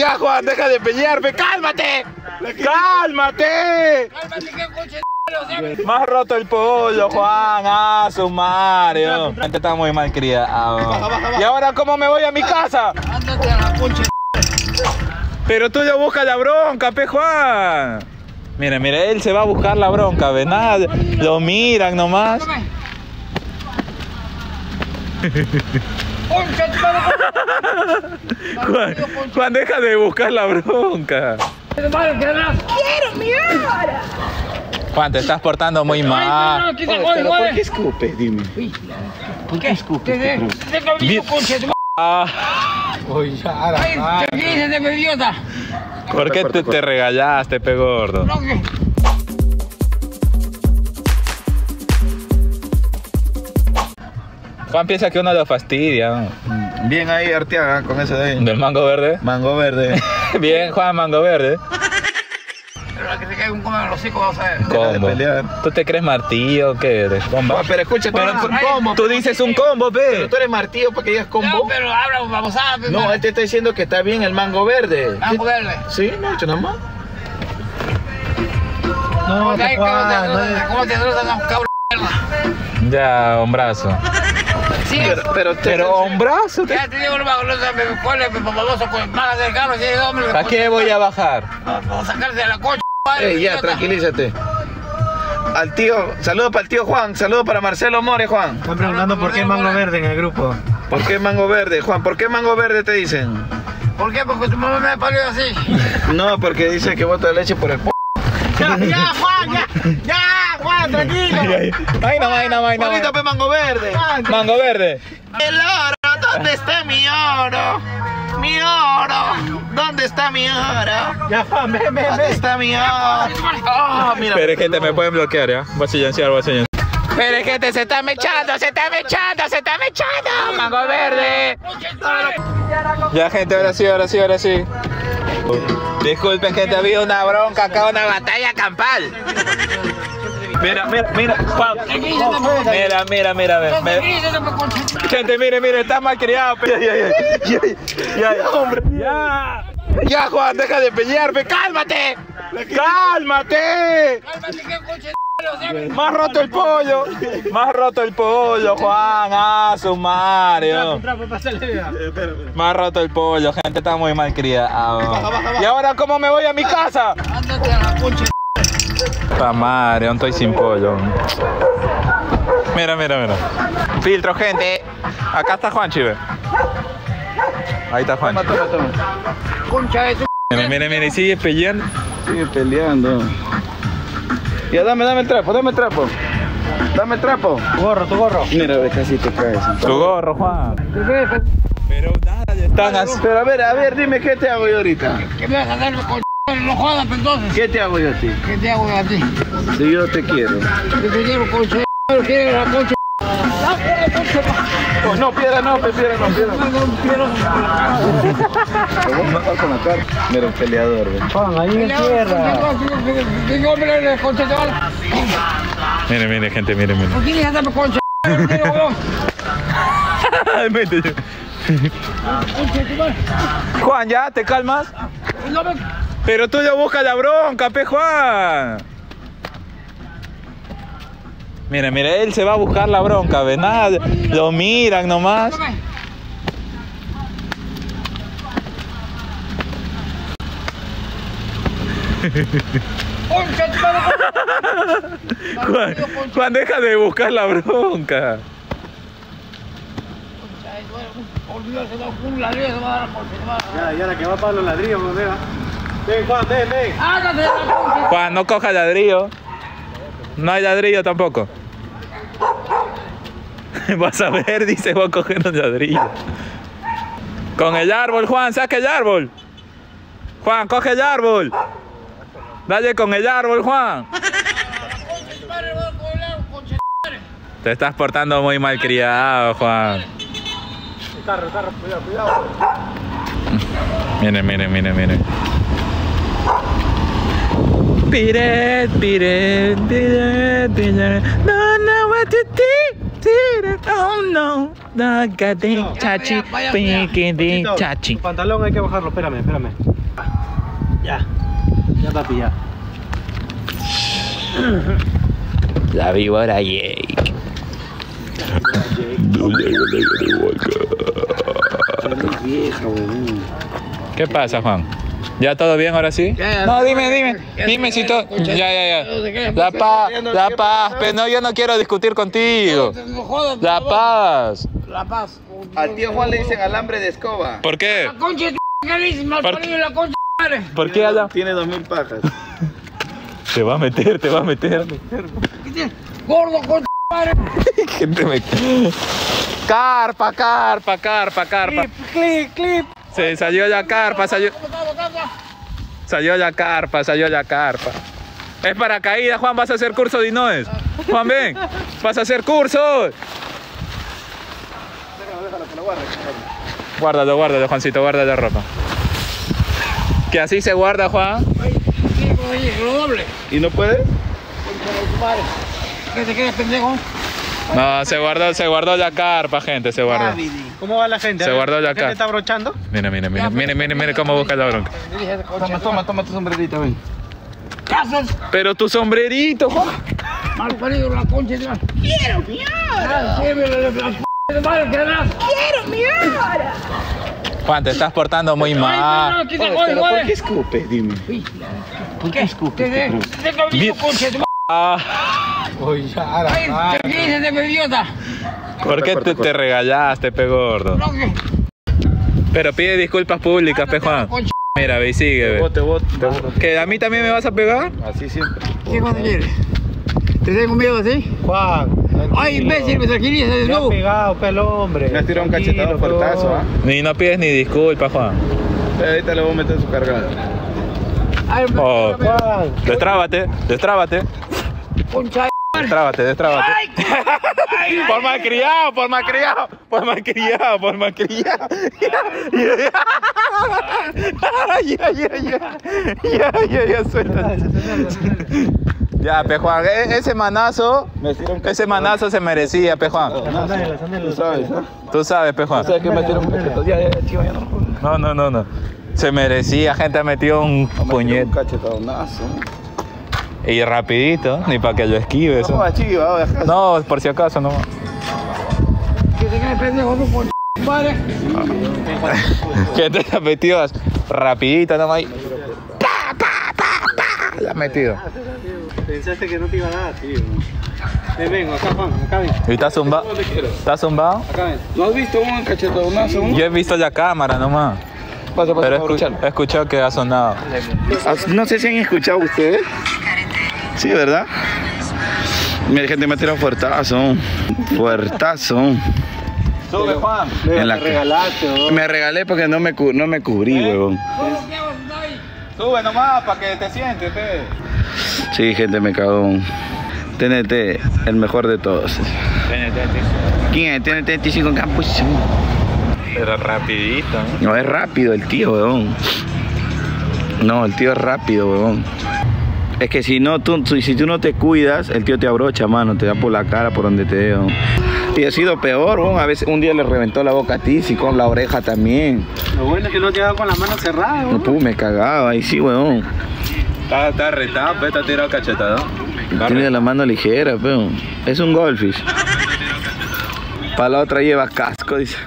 Ya, Juan, deja de pelearme, cálmate. ¡Cálmate! ¡Cálmate, que coche! Más roto el pollo, Juan, a su Mario. La gente está muy mal criada. ¿Y ahora cómo me voy a mi casa? Ándate a la concha. Pero tú ya buscas la bronca, pe, Juan. Mira, mira, él se va a buscar la bronca, ve, nada, lo miran nomás. Juan, deja de buscar la bronca. ¡Quiero mirar! Juan, te estás portando muy mal. Oye, pero ¿por qué escupes? Dime. ¿Por qué escupes? ¡Te comió, concha de tu madre! ¡Te quise, te idiota! ¿Por qué te regalaste, pe gordo? Juan piensa que uno lo fastidia. Bien ahí, Arteaga, con ese de ahí. ¿Del mango verde? Mango verde. Bien, Juan, mango verde. Pero la que te caiga un coma en los hijos, vas a ver. ¿Combo? ¿Tú te crees martillo o qué eres? ¿Combo? No, pero escúchate, pero tú, combo, tú dices un combo, pe. Pero tú eres martillo para que digas combo. No, pero habla, vamos a ver. No, él te está diciendo que está bien el mango verde. ¿Mango verde? Sí, no, hecho nada más. No, te Juan, ¿cómo te tratan a un cabrón? Ya, hombrazo. Sí, pero hombrazo. Ya te digo, ¿para qué voy a bajar? Vamos a sacarse de la coche. Ya, tranquilízate. Al tío, saludos para el tío Juan, saludos para Marcelo More, Juan. Están preguntando por qué mango verde en el grupo. ¿Por qué mango verde, Juan? ¿Por qué mango verde te dicen? ¿Por qué? Porque tu mamá me parió así. No, porque dice que bota leche por el p***. Ya, Juan, ya, ya. Juan, tranquilo. Ay, no, ay, no, ay, no. Bonito, pe, mango verde. Mango verde. El oro, ¿dónde está mi oro? Mi oro, ¿dónde está mi oro? Ya, Juan, ven, ven. ¿Dónde está mi oro? Oh, mira. Pero gente, me pueden bloquear, ¿ya? Voy a silenciar, voy a silenciar. Pero gente, se está mechando, se está mechando, se está mechando. Mango verde. Ya, gente, ahora sí, ahora sí, ahora sí. Disculpen, gente, ha habido una bronca acá, una batalla campal. Mira, mira, mira, Juan. Mira, mira, mira, mira. Gente, mire, mire, está mal criado. Ya, hombre. Ya, Juan, deja de pelearme. ¡Cálmate! ¡Cálmate! ¡Cálmate, que coche! Más roto el pollo. Más roto el pollo, Juan, a su Mario. Más roto el pollo, gente, está muy mal criada. ¿Y ahora cómo me voy a mi casa? Ándate a la concha. Madre, no estoy sin pollo. Mira, mira, mira. Filtro, gente. Acá está Juan, chive. Ahí está Juan. Concha de su. Mira, mira, mira, y sigue peleando. Sigue peleando. Ya, dame el trapo, dame el trapo. Dame el trapo. Tu gorro, tu gorro. Mira, ve, casi te caes. Tu gorro, Juan. Pero nada, están así. Pero a ver, dime qué te hago yo ahorita. ¿Qué me vas a hacer, con? No jodas, entonces. ¿Qué te hago yo a ti? ¿Qué te hago yo a ti? Si yo te quiero. Yo te quiero, concha. ¿Quieres la concha? No, piedra no, piedra no, piedra no. Mira, un peleador. Juan, ahí en tierra. Mire, mire, gente, mire, mire. ¿Por qué le anda concha? Juan, ¿ya te calmas? Pero tú ya buscas la bronca, pe, Juan. Mira, mira, él se va a buscar la bronca, ve, nada, lo miran nomás. Juan, deja de buscar la bronca. Ya la que va para los ladrillos, mira. Ven, Juan, ven, ven. Juan, no coja ladrillo. No hay ladrillo tampoco. Vas a ver, dice, voy a coger un ladrillo. Con el árbol, Juan, saca el árbol. Juan, coge el árbol. Dale con el árbol, Juan. Te estás portando muy mal criado, Juan. Carro, carro, cuidado, cuidado. Miren, miren, miren, miren. Piret, piret, piret, piret. Don't know what to do. Oh no. No, chachi. Pinky, chachi. Tu pantalón hay que bajarlo, espérame, espérame. Ya, ya papi, ya. La víbora Jake. ¿Qué pasa, Juan? ¿Ya todo bien ahora sí? No, dime si todo... Ya. La paz, pero no, yo no quiero discutir contigo. La paz. Al tío Juan le dicen alambre de escoba. ¿Por qué? La concha de que le dicen mal parido, la concha de madre. ¿Por qué, Alan? Tiene 2000 pajas. Te va a meter. Gordo, concha de madre. Gente me... Carpa. Clip. Se salió la carpa, salió la carpa. Es paracaídas, Juan, vas a hacer curso de Inoes. Juan, ven, vas a hacer curso. Déjalo, que lo guarde. Guárdalo, Juancito, guarda la ropa. Que así se guarda, Juan. ¿Y no puedes? Que te quedes pendejo. No, se guardó la carpa, gente, se guardó. ¿Cómo va la gente? Se guardó la carpa. ¿Qué está brochando? Mira cómo busca la bronca. Toma tu sombrerito, ven. ¿Qué haces? Pero tu sombrerito, Juan. Mal parido, la concha de la... ¡Quiero mi hora! ¡Quiero mi hora! Juan, te estás portando muy mal. ¿Por qué escupes, dime? ¿Por qué escupes? ¡Te cabrón, concha de la... Ay, ¿qué dices de mi idiota? ¿Por qué te regalaste, pe gordo? Pero pide disculpas públicas, pe Juan. Mira, ve y sigue, ve. ¿Que a mí también me vas a pegar? Así siempre. ¿Qué cosa quieres? ¿Te tengo miedo así? Juan. Ay, imbécil, me tranquiliza de nuevo. Me has pegado, pe el hombre. Me has tirado un cachetado fuertazo, ¿ah? Ni no pides ni disculpas, Juan. Ahorita le voy a meter su cargada. Ay, Juan. Destrábate. Concha. Destrábate. Por malcriado. Ya, suéltate. Ya, pe Juan, ese manazo se merecía, pe Juan. Tú sabes, pe Juan. ¿Sabes que me tiró un cachetón? Ya. No. Se merecía, gente, ha metido un puñet. Un cachetonazo. Y rapidito, ni para que lo esquives. No, no, por si acaso, no. Que te la metidas rapidito, no más. ¡Pa! La has metido. Pensaste que no te iba a dar, tío. Vengo, acá, Juan, acá ven. ¿Y estás zumbado? ¿Estás zumbado? Acá ven. ¿No has visto un cachetonazo? Yo he visto la cámara nomás. Pasa, pero he escuchado que ha sonado. No sé si han escuchado ustedes. Sí, ¿verdad? Mira, gente, me ha tirado fuertazo. Sube, Juan. Me regalaste, ¿no? Me regalé porque no me cubrí, huevón. Sube nomás para que te sientes, pe. Sí, gente, me cagó. TNT, el mejor de todos. TNT. ¿Quién es? TNT 25 Campus. Pero rapidito, ¿no? No, es rápido el tío, huevón. No, el tío es rápido, huevón. Es que si tú no te cuidas, el tío te abrocha, mano, te da por la cara, por donde te veo. Y ha sido peor, ¿no? A veces un día le reventó la boca a ti, y con la oreja también. Lo bueno es que no te daba con las manos cerradas, ¿no? Me cagaba, ahí sí, weón. Está retado, pero está tirado cachetado. Tiene la mano ligera, pero es un goldfish. Para la otra lleva casco, dice.